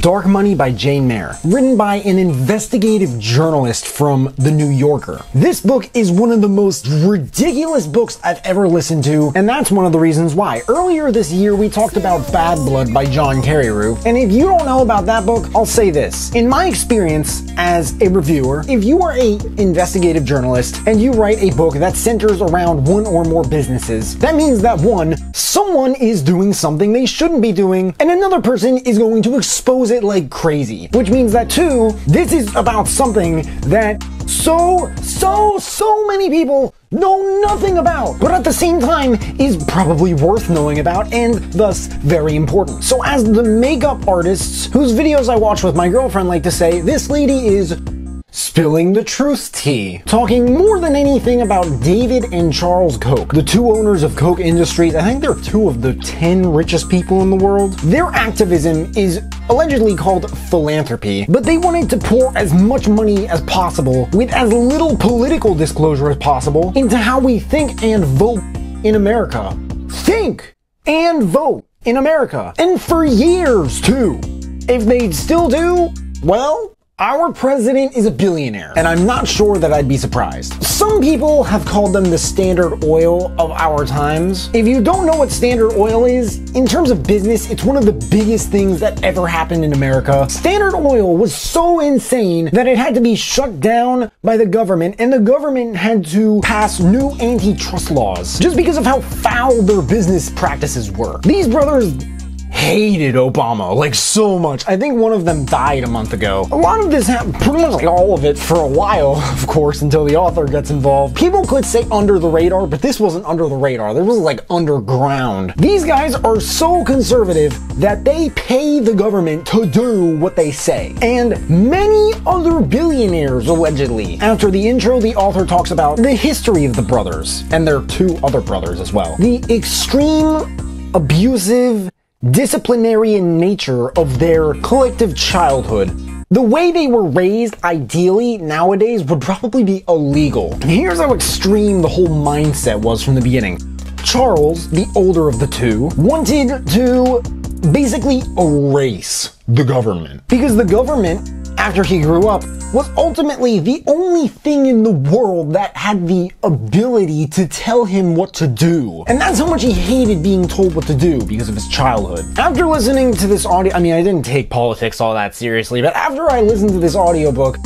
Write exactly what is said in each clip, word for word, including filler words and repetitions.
Dark Money by Jane Mayer, written by an investigative journalist from The New Yorker. This book is one of the most ridiculous books I've ever listened to, and that's one of the reasons why. Earlier this year, we talked about Bad Blood by John Carreyrou, and if you don't know about that book, I'll say this. In my experience as a reviewer, if you are a investigative journalist and you write a book that centers around one or more businesses, that means that one, someone is doing something they shouldn't be doing, and another person is going to expose it like crazy, which means that too, this is about something that so, so, so many people know nothing about, but at the same time is probably worth knowing about and thus very important. So as the makeup artists whose videos I watch with my girlfriend like to say, this lady is spilling the truth tea, talking more than anything about David and Charles Koch, the two owners of Koch Industries. I think they're two of the ten richest people in the world. Their activism is allegedly called philanthropy, but they wanted to pour as much money as possible with as little political disclosure as possible into how we think and vote in America. Think and vote in America. And for years too. If they still do, well, our president is a billionaire, and I'm not sure that I'd be surprised. Some people have called them the Standard Oil of our times. If you don't know what Standard Oil is, in terms of business, it's one of the biggest things that ever happened in America. Standard Oil was so insane that it had to be shut down by the government, and the government had to pass new antitrust laws just because of how foul their business practices were. These brothers hated Obama, like, so much. I think one of them died a month ago. A lot of this happened, pretty much like all of it, for a while, of course, until the author gets involved. People could say under the radar, but this wasn't under the radar. This was like underground. These guys are so conservative that they pay the government to do what they say. And many other billionaires, allegedly. After the intro, the author talks about the history of the brothers, and their two other brothers as well. The extreme, abusive, disciplinarian nature of their collective childhood. The way they were raised, ideally, nowadays, would probably be illegal. And here's how extreme the whole mindset was from the beginning. Charles, the older of the two, wanted to basically erase the government. Because the government, after he grew up, was ultimately the only thing in the world that had the ability to tell him what to do. And that's how much he hated being told what to do because of his childhood. After listening to this audio, I mean, I didn't take politics all that seriously, but after I listened to this audiobook,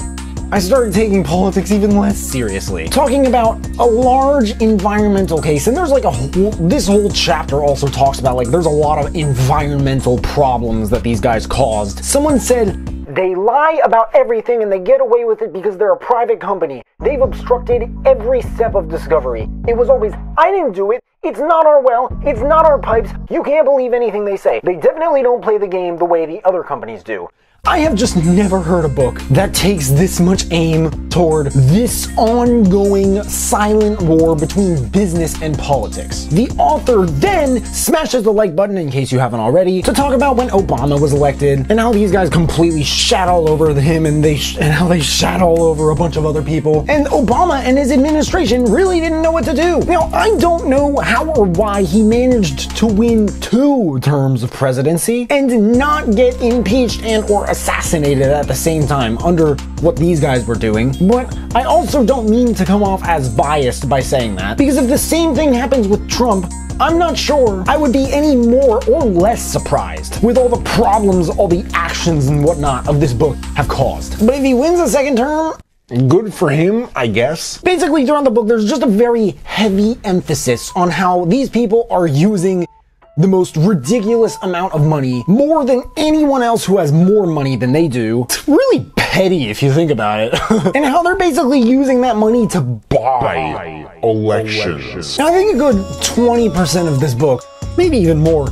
I started taking politics even less seriously. Talking about a large environmental case, and there's like a whole, this whole chapter also talks about like there's a lot of environmental problems that these guys caused. Someone said, they lie about everything and they get away with it because they're a private company. They've obstructed every step of discovery. It was always, I didn't do it, it's not our well, it's not our pipes, you can't believe anything they say. They definitely don't play the game the way the other companies do. I have just never heard a book that takes this much aim toward this ongoing silent war between business and politics. The author then smashes the like button, in case you haven't already, to talk about when Obama was elected and how these guys completely shat all over him and they sh and how they shat all over a bunch of other people. And Obama and his administration really didn't know what to do. Now, I don't know how or why he managed to win two terms of presidency and not get impeached and or assassinated at the same time under what these guys were doing, but I also don't mean to come off as biased by saying that, because if the same thing happens with Trump, I'm not sure I would be any more or less surprised with all the problems all the actions and whatnot of this book have caused. But if he wins a second term, good for him, I guess. Basically, throughout the book, there's just a very heavy emphasis on how these people are using the most ridiculous amount of money, more than anyone else who has more money than they do. It's really petty if you think about it. And how they're basically using that money to buy, buy elections. elections. Now, I think a good twenty percent of this book, maybe even more,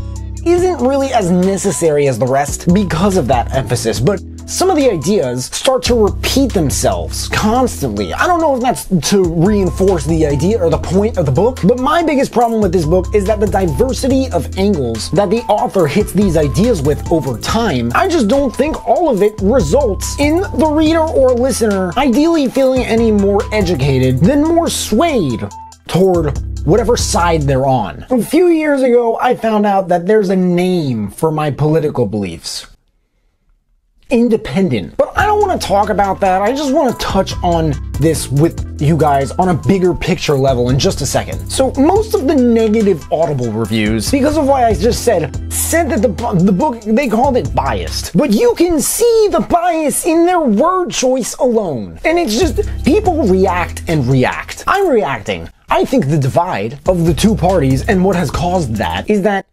isn't really as necessary as the rest because of that emphasis, but some of the ideas start to repeat themselves constantly. I don't know if that's to reinforce the idea or the point of the book, but my biggest problem with this book is that the diversity of angles that the author hits these ideas with over time, I just don't think all of it results in the reader or listener ideally feeling any more educated than more swayed toward whatever side they're on. A few years ago, I found out that there's a name for my political beliefs. independent. But I don't want to talk about that. I just want to touch on this with you guys on a bigger picture level in just a second. So most of the negative Audible reviews, because of what I just said, said that the, the book, they called it biased. But you can see the bias in their word choice alone. And it's just people react and react. I'm reacting. I think the divide of the two parties and what has caused that is that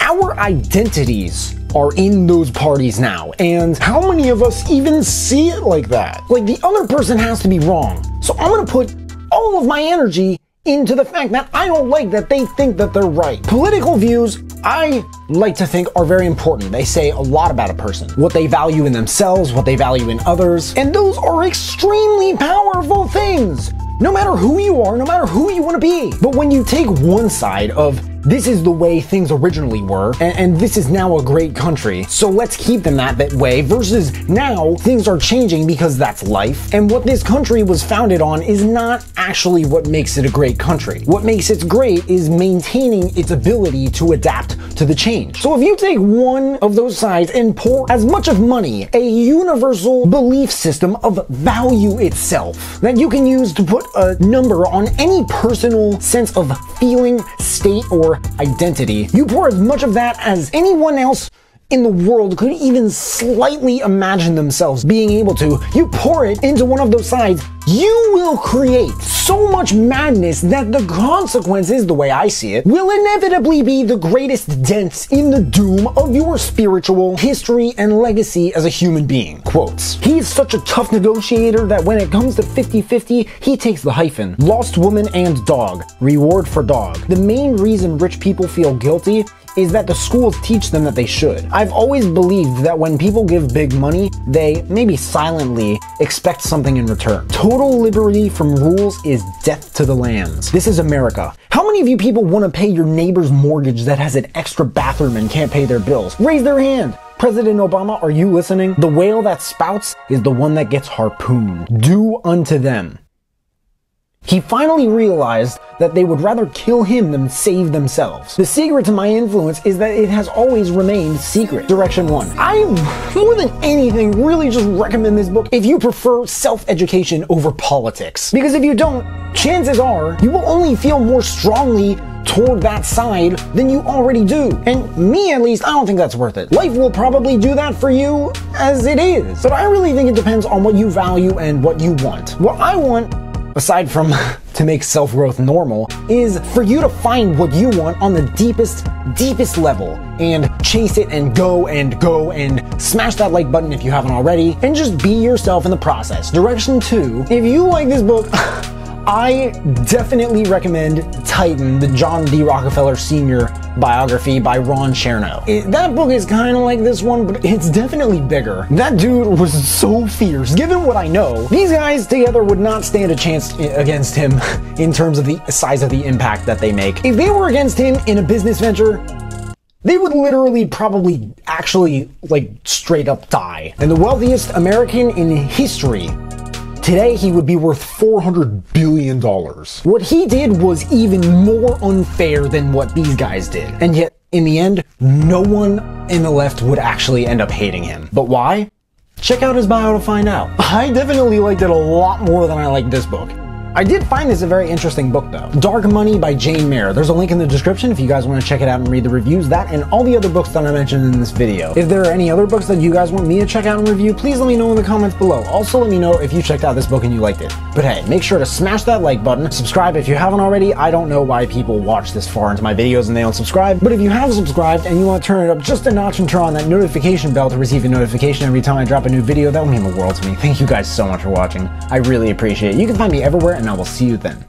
our identities are in those parties now, and how many of us even see it like that? Like, the other person has to be wrong. So I'm gonna put all of my energy into the fact that I don't like that they think that they're right. Political views, I like to think, are very important. They say a lot about a person, what they value in themselves, what they value in others, and those are extremely powerful things. No matter who you are, no matter who you want to be. But when you take one side of, this is the way things originally were, and, and this is now a great country, so let's keep them that, that way, versus now things are changing because that's life, and what this country was founded on is not actually what makes it a great country. What makes it great is maintaining its ability to adapt to the change. So if you take one of those sides and pour as much of money, a universal belief system of value itself, that you can use to put a number on any personal sense of feeling, state, or identity, you pour as much of that as anyone else in the world could even slightly imagine themselves being able to, you pour it into one of those sides, you will create so much madness that the consequences, the way I see it, will inevitably be the greatest dents in the doom of your spiritual history and legacy as a human being. Quotes. He's such a tough negotiator that when it comes to fifty fifty, he takes the hyphen. Lost woman and dog. Reward for dog. The main reason rich people feel guilty is that the schools teach them that they should. I've always believed that when people give big money, they, maybe silently, expect something in return. Total liberty from rules is death to the lands. This is America. How many of you people want to pay your neighbor's mortgage that has an extra bathroom and can't pay their bills? Raise their hand. President Obama, are you listening? The whale that spouts is the one that gets harpooned. Do unto them. He finally realized that they would rather kill him than save themselves. The secret to my influence is that it has always remained secret. Direction one. I, more than anything, really just recommend this book if you prefer self-education over politics. Because if you don't, chances are you will only feel more strongly toward that side than you already do. And me, at least, I don't think that's worth it. Life will probably do that for you as it is. But I really think it depends on what you value and what you want. What I want, aside from to make self-growth normal, is for you to find what you want on the deepest, deepest level and chase it and go and go and smash that like button if you haven't already and just be yourself in the process. Direction two, if you like this book, I definitely recommend Titan, the John D. Rockefeller Senior biography by Ron Chernow. It, that book is kind of like this one, but it's definitely bigger. That dude was so fierce. Given what I know, these guys together would not stand a chance against him in terms of the size of the impact that they make. If they were against him in a business venture, they would literally probably actually like straight up die. And the wealthiest American in history, today he would be worth four hundred billion dollars. What he did was even more unfair than what these guys did. And yet, in the end, no one in the left would actually end up hating him. But why? Check out his bio to find out. I definitely liked it a lot more than I liked this book. I did find this a very interesting book though. Dark Money by Jane Mayer. There's a link in the description if you guys want to check it out and read the reviews, that and all the other books that I mentioned in this video. If there are any other books that you guys want me to check out and review, please let me know in the comments below. Also let me know if you checked out this book and you liked it. But hey, make sure to smash that like button, subscribe if you haven't already. I don't know why people watch this far into my videos and they don't subscribe, but if you have subscribed and you want to turn it up just a notch and turn on that notification bell to receive a notification every time I drop a new video, that would mean the world to me. Thank you guys so much for watching. I really appreciate it. You can find me everywhere, and I will see you then.